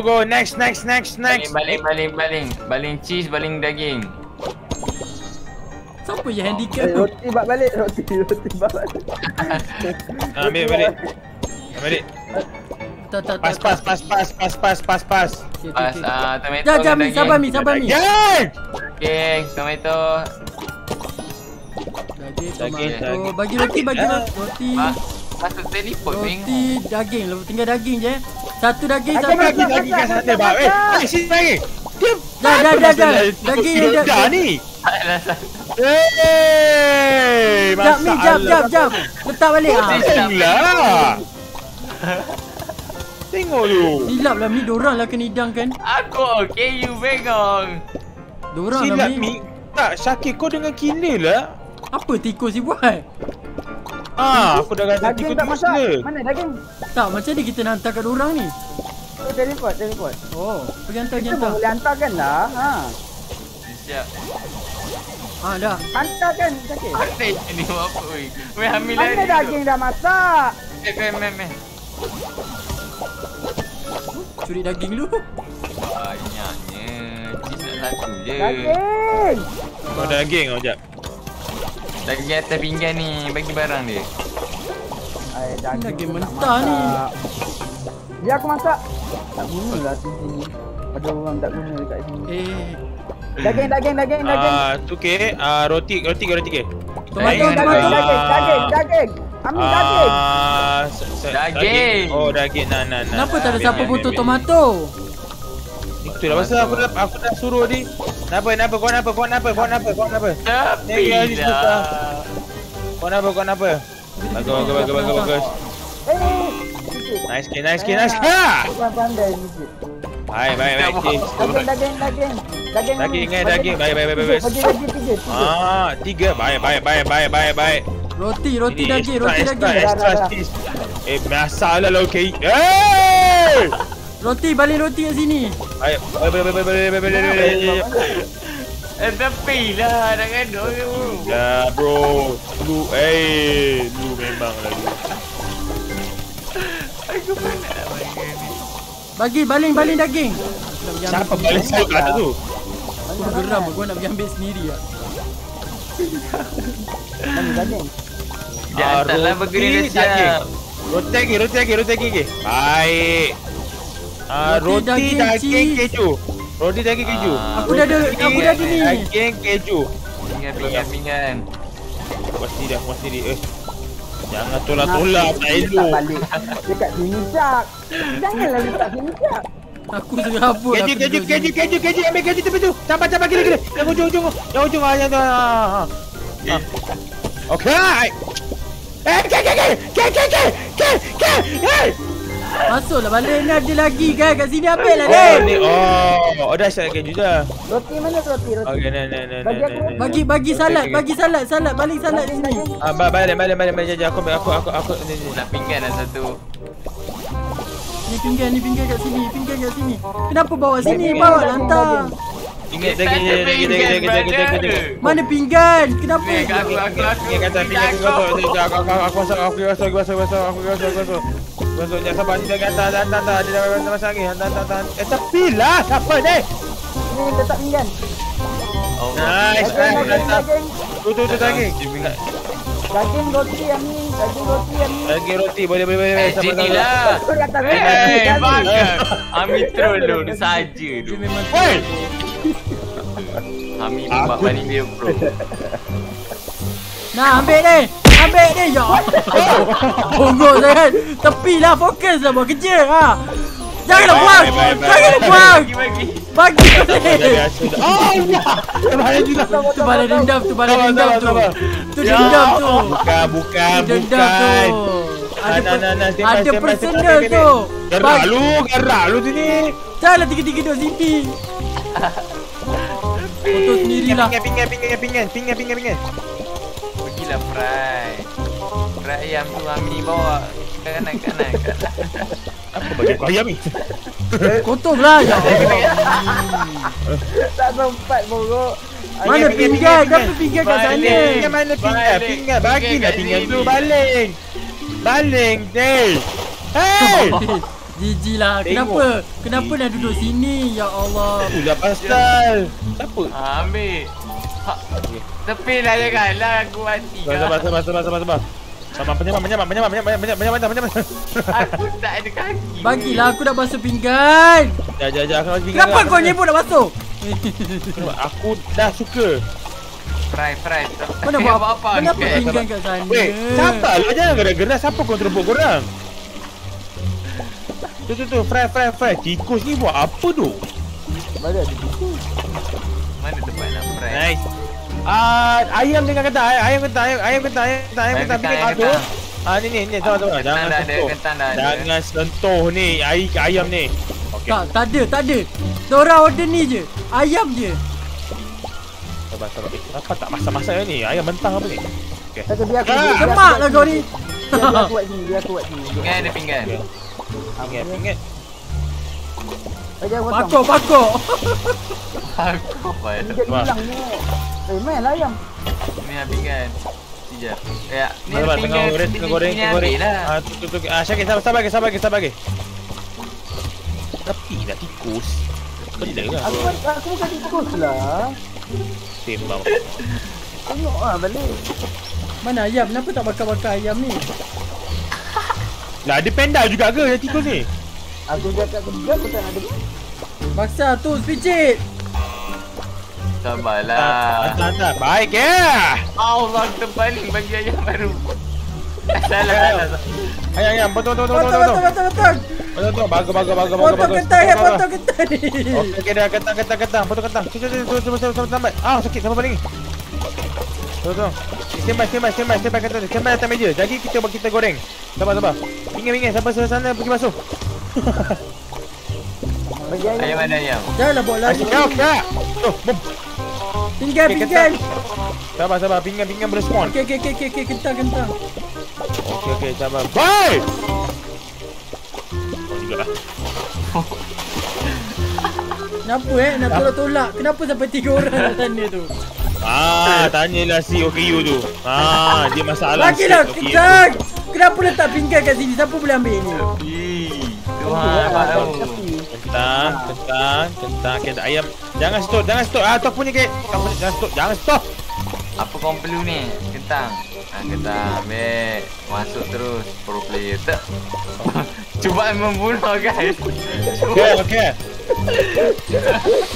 Go. Next. Baling cheese, baling daging. Siapa yang handicap? Roti balik, roti balik. Ambil. Pas. Tomato. Jangan sabar mi. Jangan. Okey, tomato. Daging. Bagi roti. Masuk telefon bang. Roti daging, tinggal daging je. Satu daging, satu lagi kat sana bab. Sini lagi. Dia dah. Daging dah ni. Eh, masalah. Jap. Letak balik ah. Silap. Tengok lu. Silaplah mi, dorang lah kena hidangkan. Aku okey, you bengong. Dorang lah mi. Tak, Syakir kau dengan killer lah. Apa tikus dia buat? Aku dah rasa tikus tak masak. Mana daging? Tak, macam ni kita nak hantar kat dorang ni. Oh, teleport. Oh, pergi hantar. Boleh hantarkan lah. Siap. Dah. Hantarkan, Syakir. Asyik ni buat apa, oi. Mana daging dah masak? Meh. Curi daging dulu. Banyaknya. Cisa satu je. Daging! Kau daging kau jap. Daging atas pinggan ni, bagi barang dia. Ay, daging mentah ni. Biar aku masak. Tak gunalah sini. Ada orang tak guna dekat sini. Daging. Tu ke? Roti ke? Daging. Ambil daging. Daging. Oh, daging. Nah. Kenapa tak ada siapa potong tomato? Itulah pasal aku dah suruh dia. Kenapa? Kenapa? Bagus. Nice. Ha! Pandai sikit. Baik. Daging. Baik. Tiga. Baik. Roti daging, roti daging. Extra cheese. Masalah lah okey. Roti, balik roti kat sini. Baik. Tapi lah, nak gaduh ke bro? Dah bro. Lu memang lah lu. Aku penat lah makan ni. Bagi, baling daging. Siapa baling sayur kat tu? Aku geram, aku nak pergi ambil sendiri lah. Mana daging? Dia hantar lah bergerak siap. Roti lagi. Baik. Roti daging keju. Aku dah ada ni. Daging keju. Pinggan. Pasti dia. Jangan tolak-tolak, tak elok. Dekat sini tak. Janganlah letak sini tak. Aku serabut. Keju. Ambil keju tepi tu. Tambah gila. Yang hujung. Okey. Ke. Masuklah balik ni, ada lagi kan kat sini, ambillah deh. Dah saya keju dah. Roti mana roti? Okey, nah. Bagi salad, balik salad di sini. Balik je aku ni nak pinggan dah satu. Ni pinggan kat sini. Kenapa bawa sini? Bawa lantar. Ingat. Mana pinggan? Kenapa? Aku Masuknya sabar ni dah hantar. Dia dah masa lagi. Hantar. Tepilah. Siapa ni? Ni letak pinggan. Nice. Tu daging. Daging roti Ami. Boleh. Sinilah. Bakar. Ami troll dulu saja tu. Oi. Ami buat balik dia bro. Nah, ambil ni. Ya. Bonggok sangat. Tepilah, fokuslah buat kerja. Janganlah buang. Bagi. Tu balas dendam tu. Tu dendam tu. Bukan. Ada personal tu. Gerak lu sini. Janganlah tiga-tiga duduk sini. Foto sendirilah. Pinggan. Bagilah fry. Kira ayam tuh kami bawa kanak-kanak. Apa bagi kau ayam ni? Kotor lah ya. Tak sempat borok. Mana pinggan? Kenapa pinggan kat sana? Mana pinggan? Pinggan bagi nak pinggan tu baling. Baling deh. Hei! Jijik lah. Kenapa? Kenapa dah duduk sini? Ya Allah. Ulah pasal. Siapa? Ambil. Tepi lah jangan lah. Aku mati lah. Sabar. Menyamam. Aku tak ada kaki. Bagilah aku dah basuh pinggan. Sekejap. Aku basuh pinggan. Kenapa kau nyebut dah basuh? Aku dah suka. Fry. Mana buat apa? Kenapa pinggan kat sana? Weh, sabarlah. Jangan gerak-gerak. Siapa kau terlebut korang? Tu, fry. Tikus ni buat apa tu? Mana ada tikus? Mana tempat nak fry? Nice. Ayam dengan ketan. Ayam ketan. Ni. Sama. Jangan sentuh ni. Ayam ni. Okay. Tak ada. Diorang order ni je. Ayam je. Sabar. Kenapa tak masak-masak ni? Ayam mentah apa ni? Okay. Semak lah kau ni. Biar aku buat sini. Pinggan. Ingat. Pakok. Pakok baik. Main ayam. Ni habis kan. Sekejap. Ya, ni goreng. Ah, tutup. Ah, Syakir sabar. Tapi dah tikus. Belah. Aku bukan tikus lah. Tembak. Tengoklah balik. Mana ayam? Kenapa tak bakar-bakar ayam ni? Lah ada panda juga ke yang tikus ni? Aku cakap kebun aku tak ada. Paksa tu sepicit. Sabarlah. Tak baik ya. Allah terbaling bagi ayam baru. Salah. Ayam potong. Bagus. Potong kentang. Okey dah kentang. Potong kentang. Cuba tambah. Ah sakit sama balik. Potong. Sembah kentang. Sembah atas meja. Jadi kita goreng. Sabar. Pinggan sampai sana pergi masuk. Ayam mana ayam? Janganlah buat lari. Kak. Oh, bom. Pinggan. Sabar. Pinggan berespon. Okey. Kentang. Okey, sabar. Bye. Juga lah. Kenapa nak tolak? Kenapa sampai 3 orang kat sana tu? Tanyalah si OKU tu. Dia masalah. Lagilah kentang. Kenapa letak pinggan kat sini? Siapa boleh ambil ni? Kentang. Kita ayam. Jangan stop. Tok punya kek. Jangan stop. Apa kau perlu ni? Kentang. Kentang. Ambil. Masuk terus. Pro player tak. Cuba membunuh guys. Okey.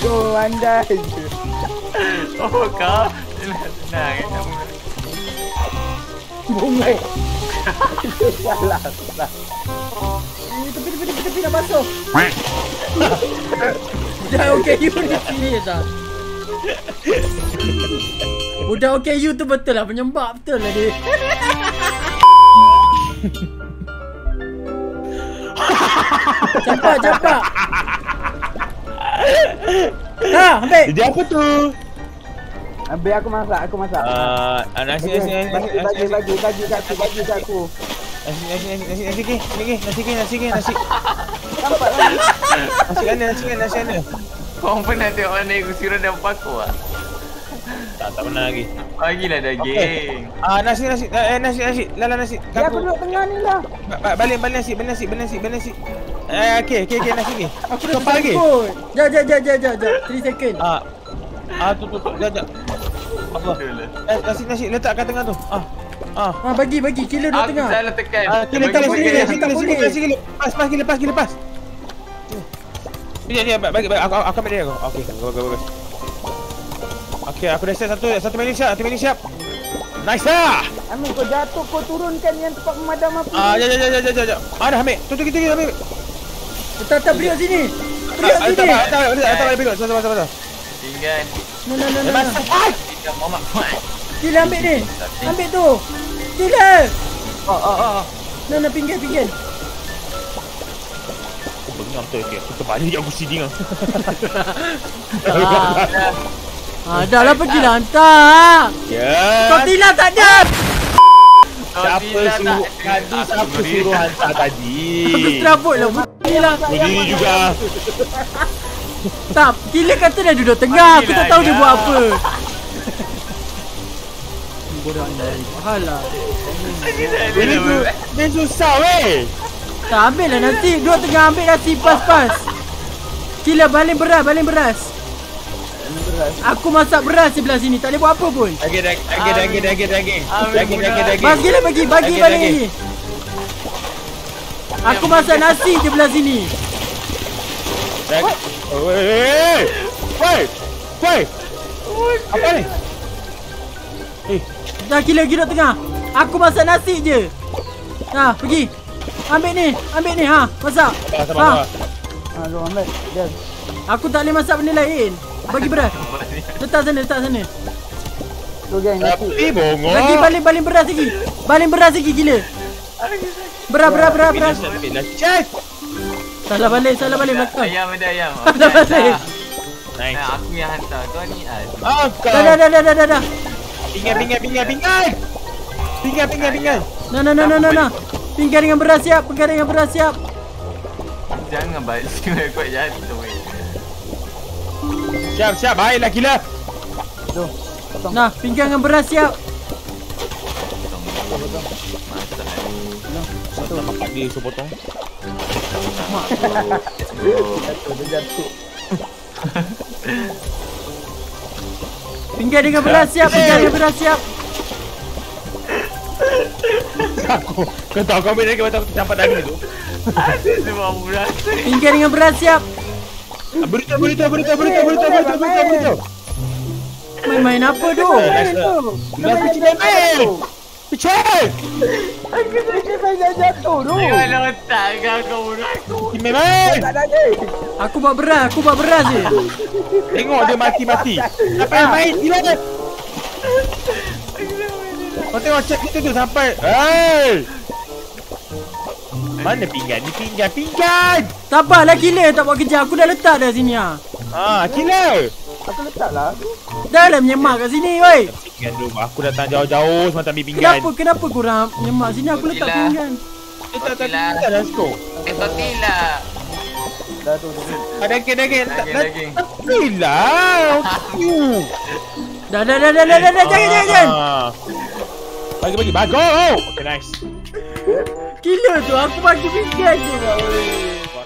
Go andai je. Oh kau. Tenang. Bungai. Salah. Tepi nak basuh. Budak OKU ni serius lah. Budak OKU tu betul lah. Penyembak betul lah dia. Campak. Ambil. Dia apa tu? Ambil aku masak. Nasi bagi kat aku. Nasi. Nampak tak? Nasi mana? Kau pernah tengok orang naik kusiran dan pakor tak? Tak pernah lagi. Bagilah daging. Nasi. Lala nasi. Ya, aku duduk tengah ni lah. Balik nasi. Okey, nasi ni. Aku dah terangkut. Sekejap. 3 second. Tutup. Sekejap. Apa? Nasi letak kat tengah tu. Bagi killer dua tengah. Aku salah tekan. Killer sini. Lepas. Ni bagi aku ambil dia aku. Okey. Okey, aku dah set satu menu siap. Satu menu siap. Nice lah. Ambil kau jatuh kau turunkan yang tempat pemadam api. Jap. Dah ambil. Kita ambil. Kita beri sini. Tak. Sabar. Pinggan. No. Kita mamak kuat. Gila ambil ni. Ambil tu. Gila. No, pinggir. Aku bengam tu okey. Aku terbalik aku siding ah. Dah lah pergilah hantar. Ya. Kau tilah tak ada. Siapa suruh Hansa tadi? Terabut lah, lah. Berdiri juga. Tak, gila kata dah duduk tengah. Aku tak tahu dia buat apa. Bodoh anda. Alah. Dia susah weh. Tak ambil lah nanti. Dua tengah ambil nanti pas-pas. Gila baling beras, baling beras. Aku masak beras sebelah sini, tak boleh buat apa pun. Daging. Mas gila bagi. Aku masak nasi sebelah sini. Woi. Apa ni? Dah gila tengah. Aku masak nasi je. Nah, pergi. Ambil ni. Ha, masak. Ha. Aduh, ambil. Aku tak boleh masak benda lain. Bagi beras. Letak sana. Tu geng. Tapi bongong. Lagi baling beras lagi. Gila. Beras. Cek. Salah balik belakang. Ayam. Salah balik. Naik. Aku yang hantar kau ni. Ah, dah. Pinggan. Nah. Pinggan dengan beras siap. Jangan balik sini kau jatuh. Siap, baiklah gila. Jom. Nah, pinggan dengan beras siap. Potong. Nak makan dia suruh potong. Mak. Jatuh. Pinggan dengan beras siap, Aku kau ambil lagi macam campak daging tu. Semua murah. Pinggan dengan beras siap. Berita. Main apa tu? Pecah. Aku saya jatuh tu. Jangan letak kau aku. Memang. Aku buat beras je. Tengok dia mati. Apa yang main? Hilang. Kau tengok chat kita tu sampai. Hey. Mana pinggan? Ni pinggan! Sabarlah gila tak buat kerja. Aku dah letak dah sini ah. Ha, gila. Aku letaklah. Dahlah menyemak kat sini wei. Pinggan dulu. Aku datang jauh-jauh semata ambil pinggan. Kenapa korang menyemak sini? Aku letak pinggan. Letak dah skor. Totila. Dah tu. Ada ke. Totila. Dah. Jangan. Bagi. Bagus. Okay, nice. Gila tu, aku bagi pinggan tu.